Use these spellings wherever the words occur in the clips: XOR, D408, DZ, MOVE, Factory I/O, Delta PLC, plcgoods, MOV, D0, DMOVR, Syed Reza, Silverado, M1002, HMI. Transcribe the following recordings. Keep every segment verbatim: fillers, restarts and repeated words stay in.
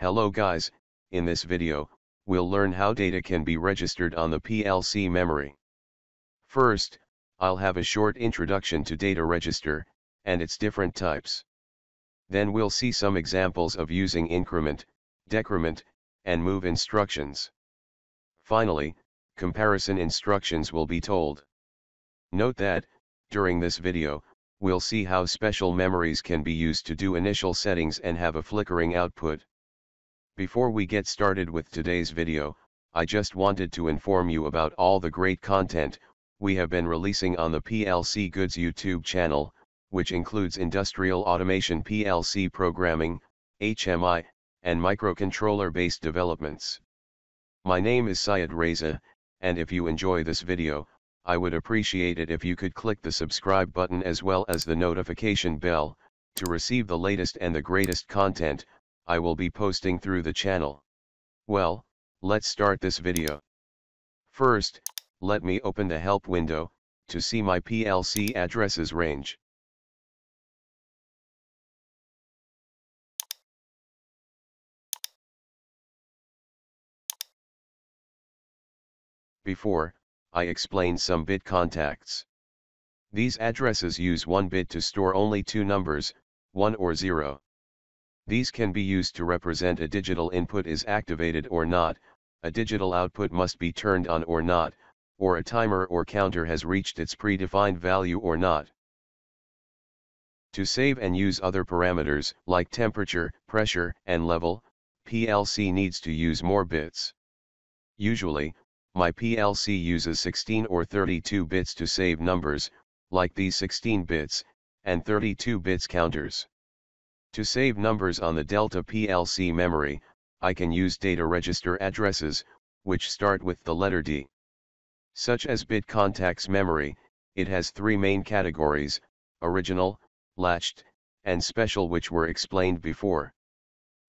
Hello guys, in this video, we'll learn how data can be registered on the P L C memory. First, I'll have a short introduction to data register, and its different types. Then we'll see some examples of using increment, decrement, and move instructions. Finally, comparison instructions will be told. Note that, during this video, we'll see how special memories can be used to do initial settings and have a flickering output. Before we get started with today's video, I just wanted to inform you about all the great content we have been releasing on the P L C Goods YouTube channel, which includes industrial automation P L C programming, H M I, and microcontroller-based developments. My name is Syed Reza, and if you enjoy this video, I would appreciate it if you could click the subscribe button as well as the notification bell, to receive the latest and the greatest content I will be posting through the channel. Well, let's start this video. First, let me open the help window, to see my P L C addresses range. Before, I explain some bit contacts. These addresses use one bit to store only two numbers, one or zero. These can be used to represent a digital input is activated or not, a digital output must be turned on or not, or a timer or counter has reached its predefined value or not. To save and use other parameters like temperature, pressure, and level, P L C needs to use more bits. Usually, my P L C uses sixteen or thirty-two bits to save numbers, like these sixteen bits, and thirty-two bits counters. To save numbers on the Delta P L C memory, I can use data register addresses, which start with the letter D. Such as bit contacts memory, it has three main categories, original, latched, and special, which were explained before.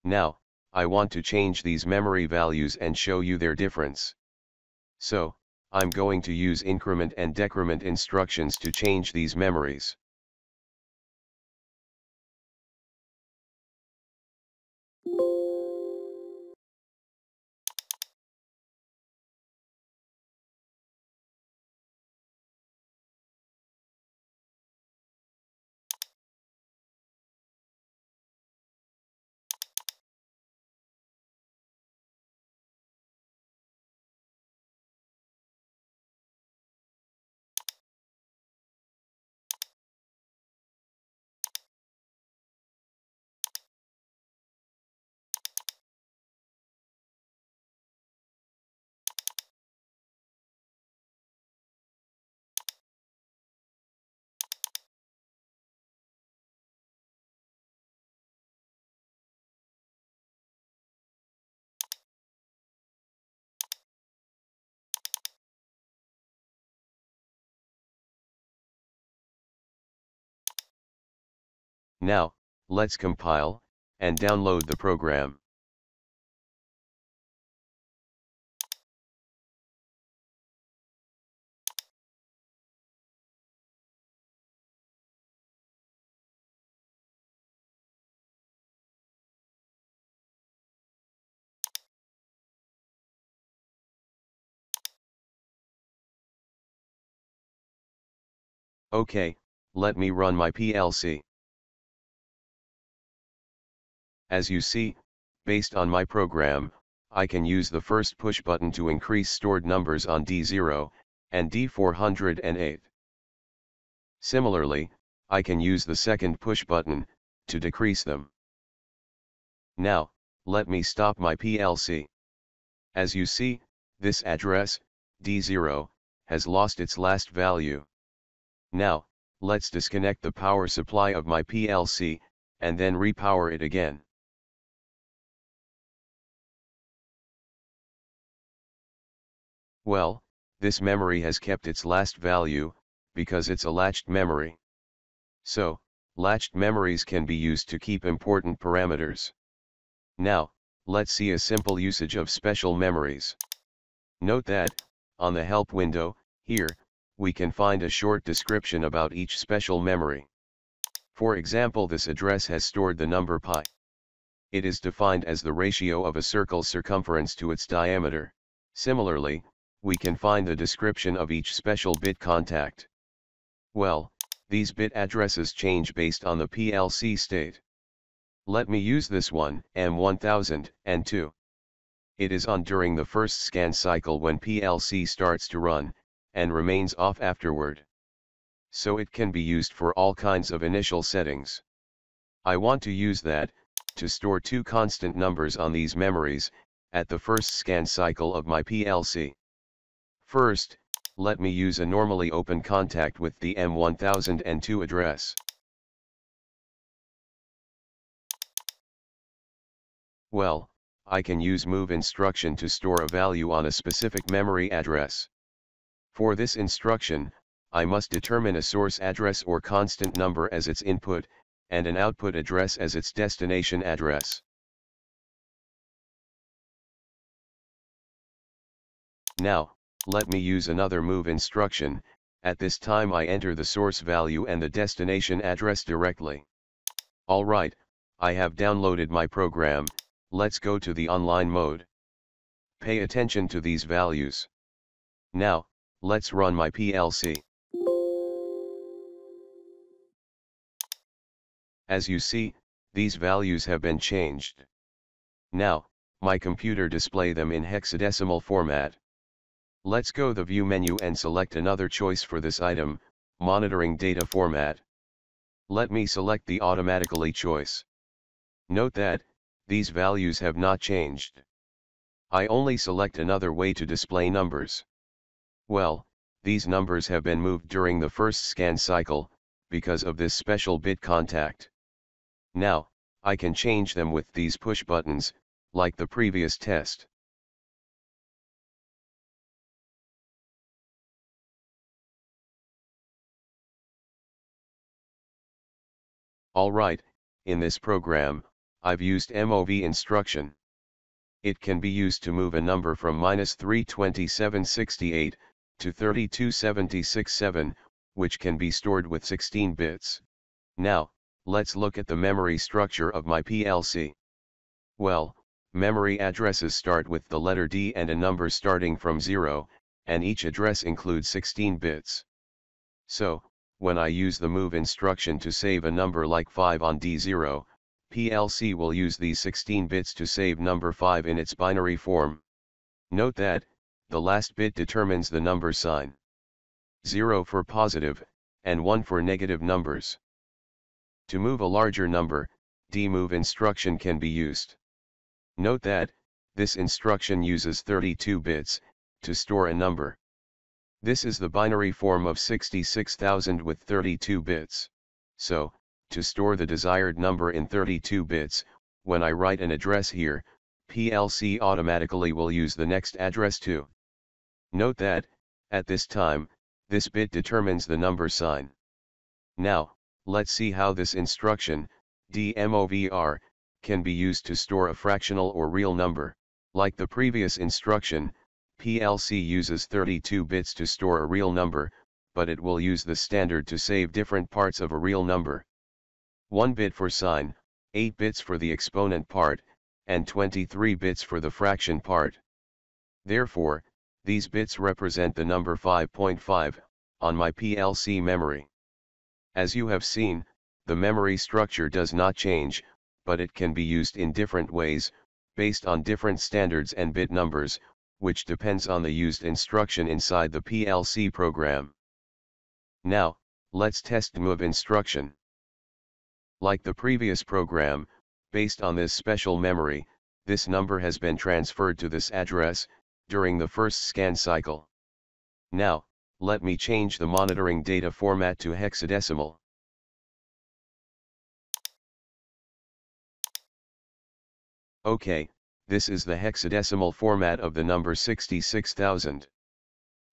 Now, I want to change these memory values and show you their difference. So, I'm going to use increment and decrement instructions to change these memories. Now, let's compile, and download the program. Okay, let me run my P L C. As you see, based on my program, I can use the first push button to increase stored numbers on D zero, and D four oh eight. Similarly, I can use the second push button, to decrease them. Now, let me stop my P L C. As you see, this address, D zero, has lost its last value. Now, let's disconnect the power supply of my P L C, and then repower it again. Well, this memory has kept its last value, because it's a latched memory. So, latched memories can be used to keep important parameters. Now, let's see a simple usage of special memories. Note that, on the help window, here, we can find a short description about each special memory. For example, this address has stored the number pi. It is defined as the ratio of a circle's circumference to its diameter. Similarly, we can find the description of each special bit contact. Well, these bit addresses change based on the P L C state. Let me use this one, M one thousand two. It is on during the first scan cycle when P L C starts to run, and remains off afterward. So it can be used for all kinds of initial settings. I want to use that, to store two constant numbers on these memories, at the first scan cycle of my P L C. First, let me use a normally open contact with the M one thousand two address. Well, I can use MOVE instruction to store a value on a specific memory address. For this instruction, I must determine a source address or constant number as its input, and an output address as its destination address. Now, let me use another MOVE instruction. At this time I enter the source value and the destination address directly. Alright, I have downloaded my program, let's go to the online mode. Pay attention to these values. Now, let's run my P L C. As you see, these values have been changed. Now, my computer displays them in hexadecimal format. Let's go to the view menu and select another choice for this item, monitoring data format. Let me select the automatically choice. Note that, these values have not changed. I only select another way to display numbers. Well, these numbers have been moved during the first scan cycle, because of this special bit contact. Now, I can change them with these push buttons, like the previous test. Alright, in this program, I've used MOV instruction. It can be used to move a number from minus three twenty-seven sixty-eight to thirty-two seventy-six seven, which can be stored with sixteen bits. Now, let's look at the memory structure of my P L C. Well, memory addresses start with the letter D and a number starting from zero, and each address includes sixteen bits. So, when I use the MOVE instruction to save a number like five on D zero, P L C will use these sixteen bits to save number five in its binary form. Note that, the last bit determines the number sign. zero for positive, and one for negative numbers. To move a larger number, D MOVE instruction can be used. Note that, this instruction uses thirty-two bits, to store a number. This is the binary form of sixty-six thousand with thirty-two bits. So, to store the desired number in thirty-two bits, when I write an address here, P L C automatically will use the next address too. Note that, at this time, this bit determines the number sign. Now, let's see how this instruction, D M O V R, can be used to store a fractional or real number. Like the previous instruction, P L C uses thirty-two bits to store a real number, but it will use the standard to save different parts of a real number. one bit for sign, eight bits for the exponent part, and twenty-three bits for the fraction part. Therefore, these bits represent the number five point five, on my P L C memory. As you have seen, the memory structure does not change, but it can be used in different ways, based on different standards and bit numbers, which depends on the used instruction inside the P L C program. Now, let's test MOVE instruction. Like the previous program, based on this special memory, this number has been transferred to this address, during the first scan cycle. Now, let me change the monitoring data format to hexadecimal. Okay, this is the hexadecimal format of the number sixty-six thousand.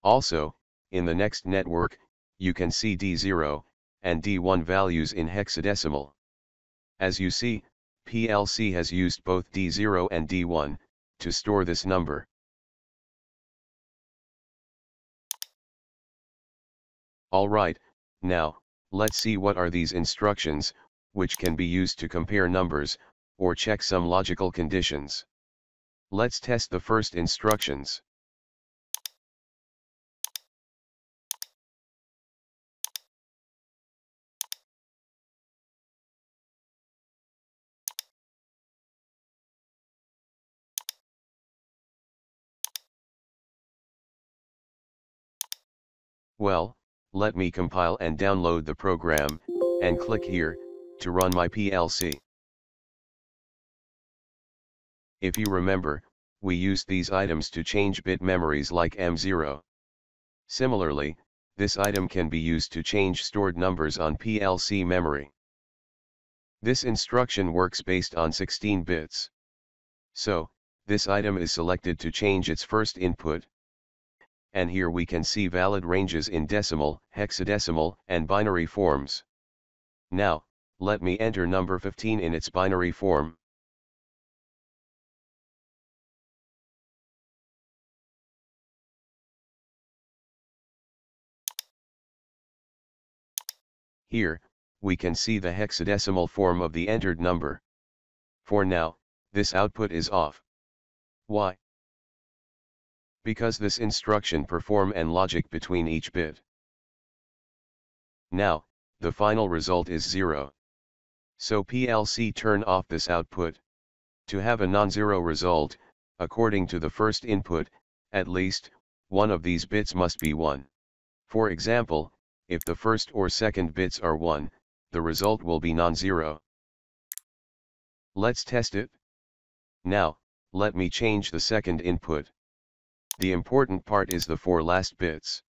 Also, in the next network, you can see D zero and D one values in hexadecimal. As you see, P L C has used both D zero and D one to store this number. Alright, now, let's see what are these instructions, which can be used to compare numbers, or check some logical conditions. Let's test the first instructions. Well, let me compile and download the program, and click here, to run my P L C. If you remember, we used these items to change bit memories like M zero. Similarly, this item can be used to change stored numbers on P L C memory. This instruction works based on sixteen bits. So, this item is selected to change its first input. And here we can see valid ranges in decimal, hexadecimal, and binary forms. Now, let me enter number fifteen in its binary form. Here, we can see the hexadecimal form of the entered number. For now, this output is off. Why? Because this instruction perform and logic between each bit. Now, the final result is zero. So P L C turn off this output. To have a non-zero result, according to the first input, at least, one of these bits must be one. For example, if the first or second bits are one, the result will be non-zero. Let's test it. Now, let me change the second input. The important part is the four last bits.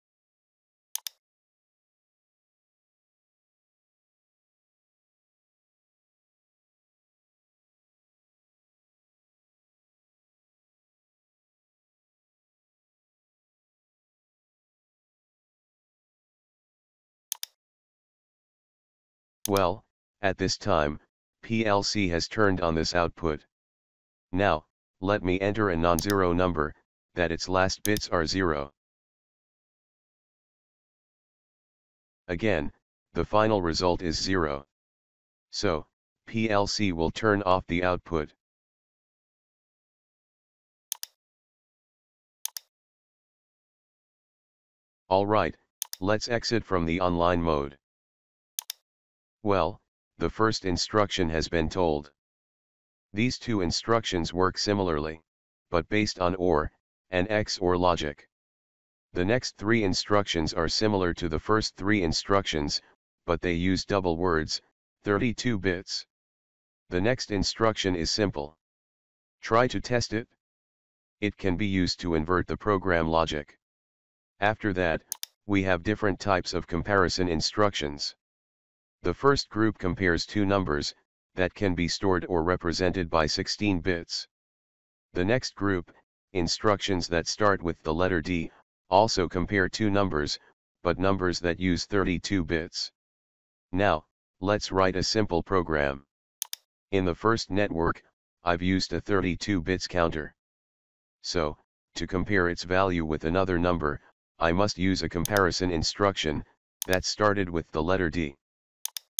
Well, at this time, P L C has turned on this output. Now, let me enter a non-zero number, that its last bits are zero. Again, the final result is zero. So, P L C will turn off the output. Alright, let's exit from the online mode. Well, the first instruction has been told. These two instructions work similarly, but based on O R, and X O R logic. The next three instructions are similar to the first three instructions, but they use double words, thirty-two bits. The next instruction is simple. Try to test it. It can be used to invert the program logic. After that, we have different types of comparison instructions. The first group compares two numbers, that can be stored or represented by sixteen bits. The next group, instructions that start with the letter D, also compare two numbers, but numbers that use thirty-two bits. Now, let's write a simple program. In the first network, I've used a thirty-two bits counter. So, to compare its value with another number, I must use a comparison instruction, that started with the letter D.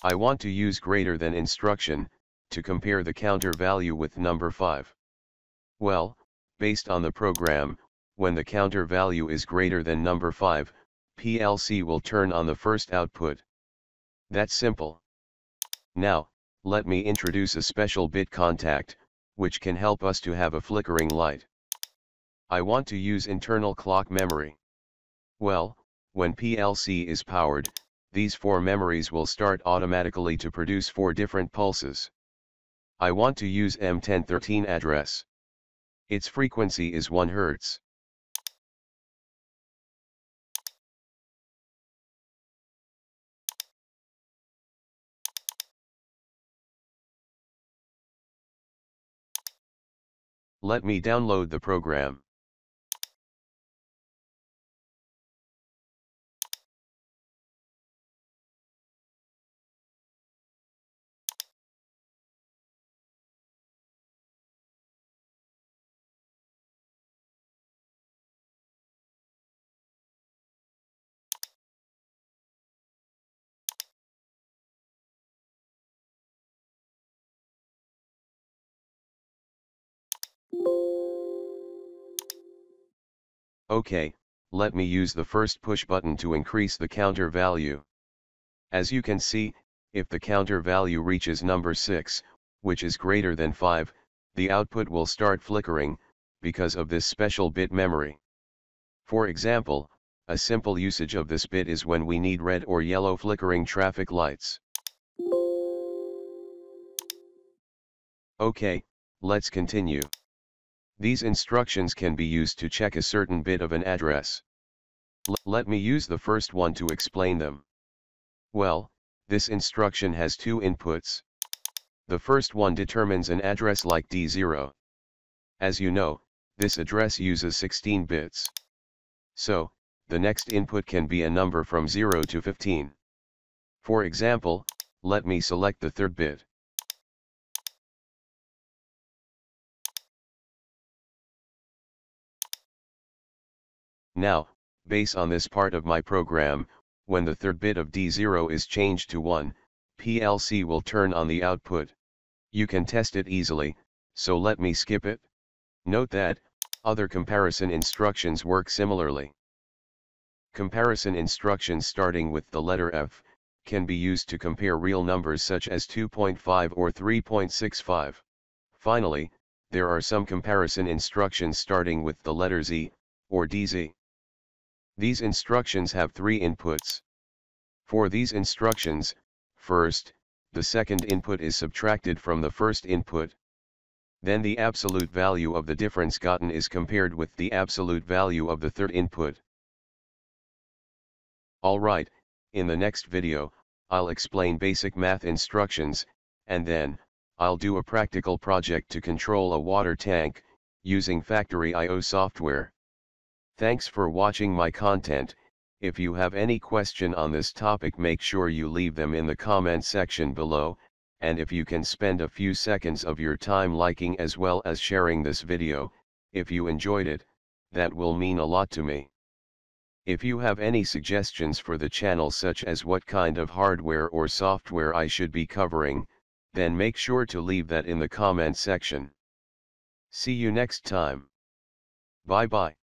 I want to use greater than instruction, to compare the counter value with number five. Well, based on the program, when the counter value is greater than number five, P L C will turn on the first output. That's simple. Now, let me introduce a special bit contact, which can help us to have a flickering light. I want to use internal clock memory. Well, when P L C is powered, these four memories will start automatically to produce four different pulses. I want to use M ten thirteen address. Its frequency is one hertz. Let me download the program. Okay, let me use the first push button to increase the counter value. As you can see, if the counter value reaches number six, which is greater than five, the output will start flickering, because of this special bit memory. For example, a simple usage of this bit is when we need red or yellow flickering traffic lights. Okay, let's continue. These instructions can be used to check a certain bit of an address. L- let me use the first one to explain them. Well, this instruction has two inputs. The first one determines an address like D zero. As you know, this address uses sixteen bits. So, the next input can be a number from zero to fifteen. For example, let me select the third bit. Now, based on this part of my program, when the third bit of D zero is changed to one, P L C will turn on the output. You can test it easily, so let me skip it. Note that, other comparison instructions work similarly. Comparison instructions starting with the letter F, can be used to compare real numbers such as two point five or three point six five. Finally, there are some comparison instructions starting with the letter Z, or D Z. These instructions have three inputs. For these instructions, first, the second input is subtracted from the first input. Then the absolute value of the difference gotten is compared with the absolute value of the third input. Alright, in the next video, I'll explain basic math instructions, and then, I'll do a practical project to control a water tank, using Factory I O software. Thanks for watching my content. If you have any question on this topic, make sure you leave them in the comment section below, and if you can spend a few seconds of your time liking as well as sharing this video, if you enjoyed it, that will mean a lot to me. If you have any suggestions for the channel such as what kind of hardware or software I should be covering, then make sure to leave that in the comment section. See you next time. Bye bye.